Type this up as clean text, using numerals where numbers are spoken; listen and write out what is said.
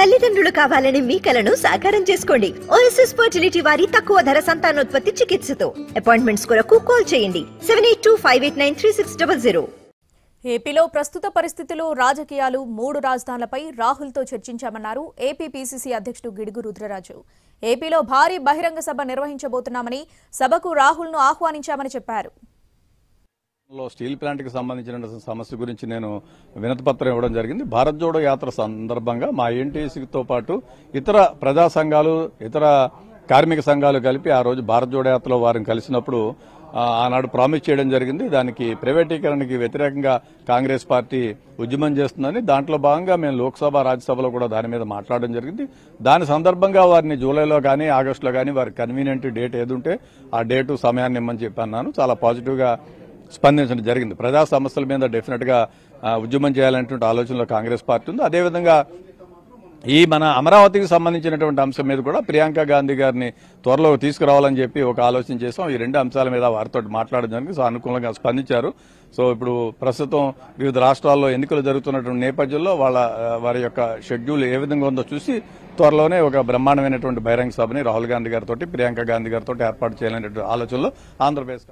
తల్లిదండ్రులు కావాలని మీ కలను సాకారం చేసుకోండి ఓఎస్ఎస్ ఫర్టిలిటీ వారి తక్కువ ధర సంతానోత్పత్తి చికిత్సతో అపాయింట్మెంట్స్ కొరకు కాల్ చేయండి 7825893600 ఏపీలో ప్రస్తుత పరిస్థితుల్లో రాజకీయాలు మూడు రాజధానులపై రాహుల్ తో చర్చించామన్నారు ఏపీ పిసిసి అధ్యక్షుడు గిడుగు రుద్రరాజు ఏపీలో భారీ బహిరంగ సభ నిర్వహించబోతున్నామని సభకు రాహుల్ ను ఆహ్వానించామని చెప్పారు స్టీల్ ప్లాంట్ కి సంబంధించిన సమస్య గురించి నేను వినతిపత్రం ఇవ్వడం జరిగింది భారత్ జోడో యాత్ర సందర్భంగా మా ఎన్టీసీతో పాటు ఇతర ప్రజా సంఘాలు ఇతర కార్మిక సంఘాలు కలిపి ఆ రోజు భారత్ జోడో యాత్రలో వారిని కలిసినప్పుడు ఆనాడు ప్రామిస్ చేయడం జరిగింది దానికి ప్రైవేటీకరణకి వ్యతిరేకంగా కాంగ్రెస్ పార్టీ ఉద్యమం చేస్తుందని దాంట్లో భాగంగా మేము లోక్సభ రాజ్యసభలో కూడా దాని మీద మాట్లాడడం జరిగింది దాని సందర్భంగా వారిని జూలైలో కానీ ఆగస్టులో కానీ వారి కన్వీనియంట్ డేట్ ఏది ఉంటే ఆ డేటు సమయాన్ని ఇమ్మని చెప్పి అన్నాను చాలా పాజిటివ్గా స్పందించడం జరిగింది ప్రజా సమస్యల మీద డెఫినెట్ గా ఉద్యమం చేయాలనేటువంటి ఆలోచనలో కాంగ్రెస్ పార్టీ ఉంది అదేవిధంగా ఈ మన అమరావతికి సంబంధించినటువంటి అంశం మీద కూడా ప్రియాంక గాంధీ గారిని త్వరలో తీసుకురావాలని చెప్పి ఒక ఆలోచన చేసాం ఈ రెండు అంశాల మీద వారితో మాట్లాడడానికి సానుకూలంగా స్పందించారు సో ఇప్పుడు ప్రస్తుతం వివిధ రాష్ట్రాల్లో ఎన్నికలు జరుగుతున్నటువంటి నేపథ్యంలో వారి యొక్క షెడ్యూల్ ఏ విధంగా ఉందో చూసి త్వరలోనే ఒక బ్రహ్మాండమైనటువంటి బహిరంగ సభని రాహుల్ గాంధీ గారితో ప్రియాంక గాంధీ గారితో ఏర్పాటు చేయాలనేటువంటి ఆలోచనలో ఆంధ్రప్రదేశ్